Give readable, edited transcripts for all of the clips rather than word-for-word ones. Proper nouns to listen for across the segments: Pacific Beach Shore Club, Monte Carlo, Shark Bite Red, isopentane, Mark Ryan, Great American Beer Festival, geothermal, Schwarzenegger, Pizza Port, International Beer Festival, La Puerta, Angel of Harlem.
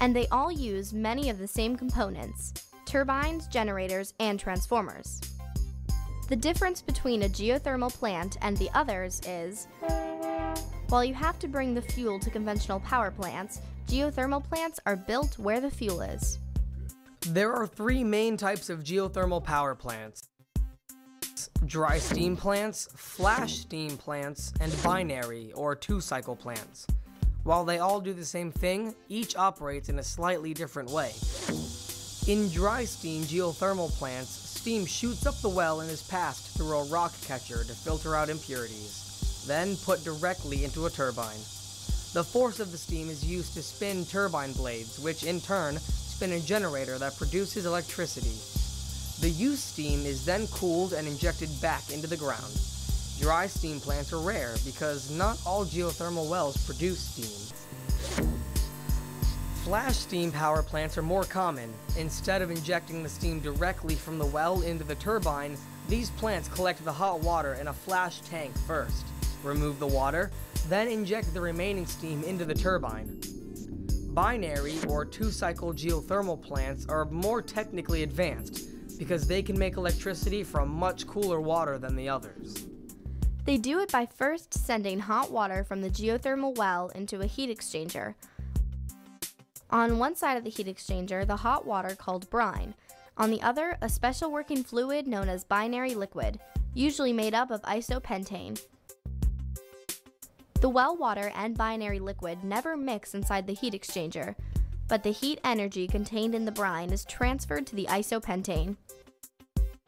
and they all use many of the same components: turbines, generators, and transformers. The difference between a geothermal plant and the others is, while you have to bring the fuel to conventional power plants, geothermal plants are built where the fuel is. There are three main types of geothermal power plants: dry steam plants, flash steam plants, and binary or two-cycle plants. While they all do the same thing, each operates in a slightly different way. In dry steam geothermal plants, steam shoots up the well and is passed through a rock catcher to filter out impurities, then put directly into a turbine. The force of the steam is used to spin turbine blades, which in turn spin a generator that produces electricity. The used steam is then cooled and injected back into the ground. Dry steam plants are rare because not all geothermal wells produce steam. Flash steam power plants are more common. Instead of injecting the steam directly from the well into the turbine, these plants collect the hot water in a flash tank first, remove the water, then inject the remaining steam into the turbine. Binary or two-cycle geothermal plants are more technically advanced because they can make electricity from much cooler water than the others. They do it by first sending hot water from the geothermal well into a heat exchanger. On one side of the heat exchanger, the hot water called brine. On the other, a special working fluid known as binary liquid, usually made up of isopentane. The well water and binary liquid never mix inside the heat exchanger, but the heat energy contained in the brine is transferred to the isopentane.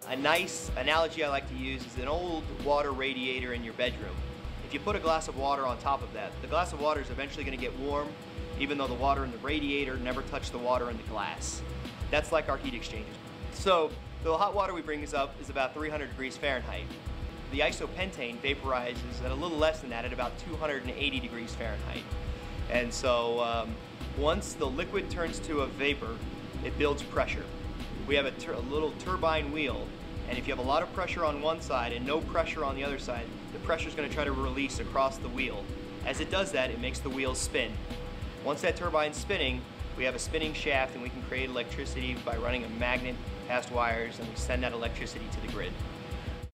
A nice analogy I like to use is an old water radiator in your bedroom. If you put a glass of water on top of that, the glass of water is eventually going to get warm, even though the water in the radiator never touched the water in the glass. That's like our heat exchangers. So the hot water we bring up is about 300 degrees Fahrenheit. The isopentane vaporizes at a little less than that, at about 280 degrees Fahrenheit. And so once the liquid turns to a vapor, it builds pressure. We have a little turbine wheel, and if you have a lot of pressure on one side and no pressure on the other side, the pressure is going to try to release across the wheel. As it does that, it makes the wheel spin. Once that turbine's spinning, we have a spinning shaft, and we can create electricity by running a magnet past wires, and we send that electricity to the grid.